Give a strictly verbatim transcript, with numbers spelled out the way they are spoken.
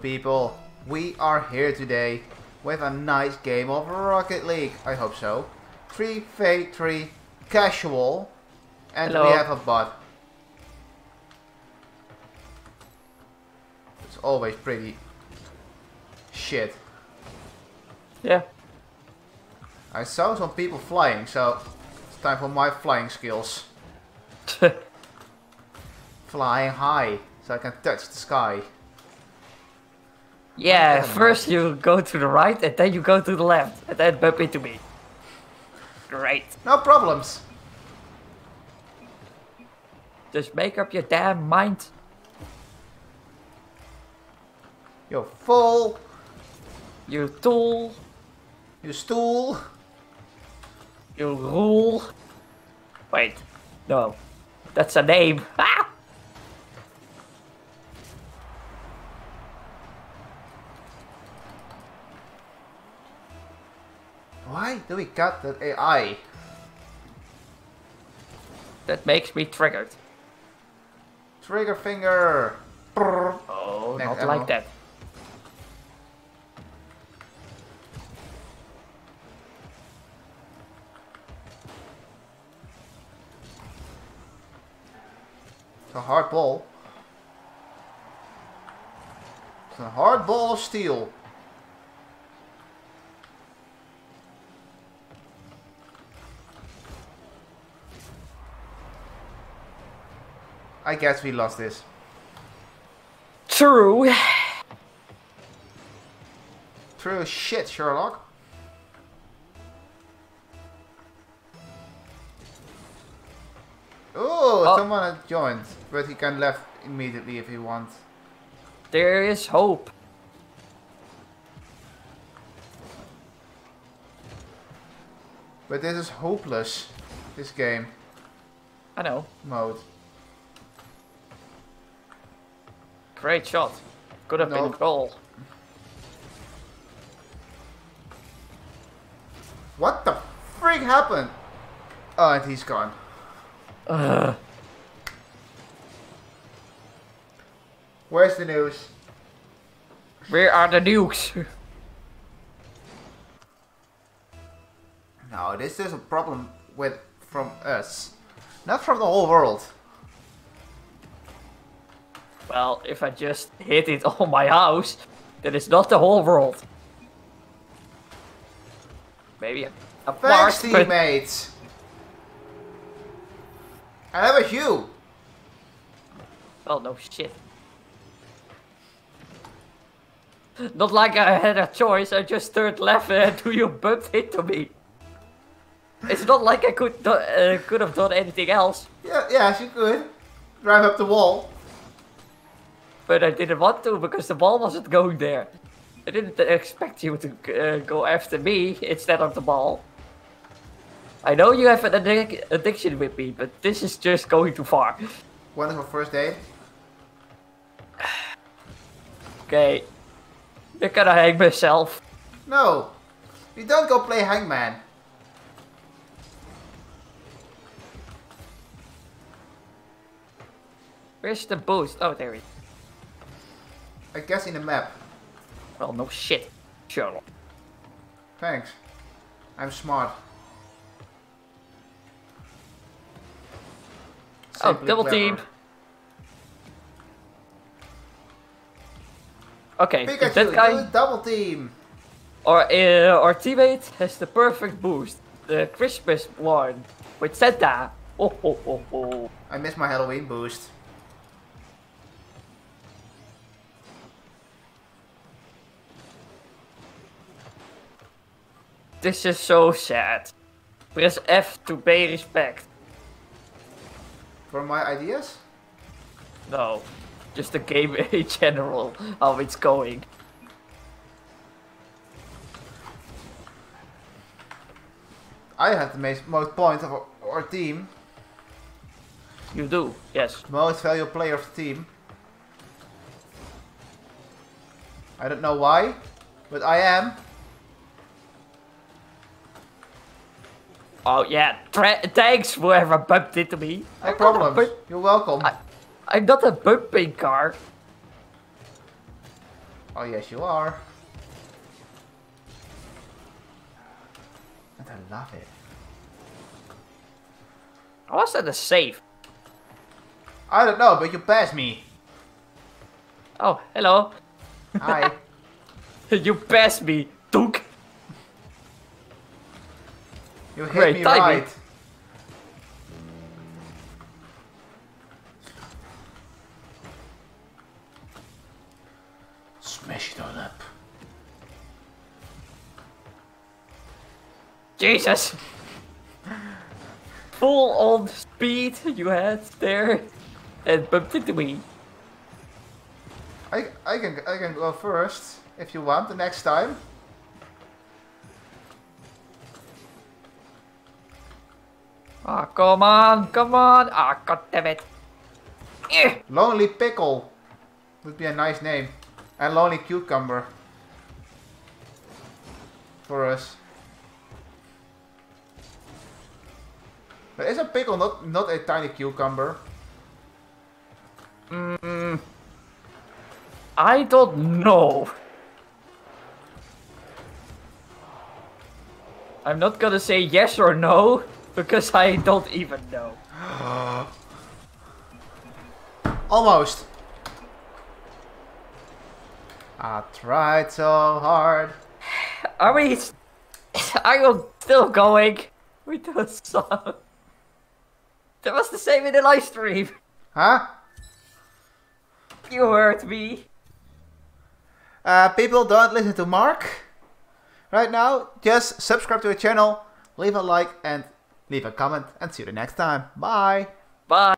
people, we are here today with a nice game of Rocket League. I hope so. three v three casual, and hello. We have a bot. It's always pretty shit. Yeah. I saw some people flying, so it's time for my flying skills. Flying high, so I can touch the sky. Yeah, first you go to the right, and then you go to the left, and then bump into me. Great. No problems. Just make up your damn mind. You fool. You tool. You stool. You rule. Wait, no. That's a name. Ah! Why do we got that A I? That makes me triggered. Trigger finger! Brrr. Oh, next not ammo. Like that. It's a hard ball. It's a hard ball of steel. I guess we lost this. True. True shit, Sherlock. Ooh, oh, someone has joined, but he can left immediately if he wants. There is hope. But this is hopeless, this game. I know. Mode. Great shot. Could have no. been a goal. What the freak happened? Oh, and he's gone. Uh. Where's the news? Where are the nukes? No, this is a problem with from us. Not from the whole world. Well, if I just hit it on my house, then it's not the whole world. Maybe a, a part, thanks, teammates! I have a hue! Oh, no shit. Not like I had a choice, I just turned left and you bumped into me. It's not like I could do, uh, could have done anything else. Yeah, yes, you could. Drive up the wall. But I didn't want to because the ball wasn't going there. I didn't expect you to uh, go after me instead of the ball. I know you have an addic addiction with me, but this is just going too far. Wonderful first date. Okay. You're gonna hang myself. No. You don't go play hangman. Where's the boost? Oh, there it is. I guess in the map. Well, no shit, Sherlock. Thanks. I'm smart. Simply oh, double clever. Team. Okay, Pikachu, that guy double team. Our uh, our teammate has the perfect boost, the Christmas one with Santa. Oh oh oh oh! I missed my Halloween boost. This is so sad. Press F to pay respect. For my ideas? No. Just the game in general. How it's going. I have the most points of our, our team. You do, yes. Most valuable player of the team. I don't know why, but I am. Oh yeah, thanks whoever bumped into me. No problem. You're welcome. I I'm not a bumping car. Oh, yes, you are. And I love it. I was at the safe. I don't know, but you passed me. Oh, hello. Hi. You passed me, Duke. You hit Great, me right. Me. Smash it all up. Jesus. Full on speed you had there, and bumped into me. I I can I can go first if you want the next time. Ah, oh, come on, come on! Ah, oh, god damn it! Lonely Pickle would be a nice name, and Lonely Cucumber for us. But is a pickle not not a tiny cucumber? Mm, I don't know. I'm not gonna say yes or no because I don't even know. Almost. I tried so hard. Are we? Are you still going with the song? That was the same in the live stream. Huh? You heard me. Uh, people, don't listen to Mark right now. Just subscribe to the channel, leave a like and leave a comment, and see you the next time. Bye. Bye.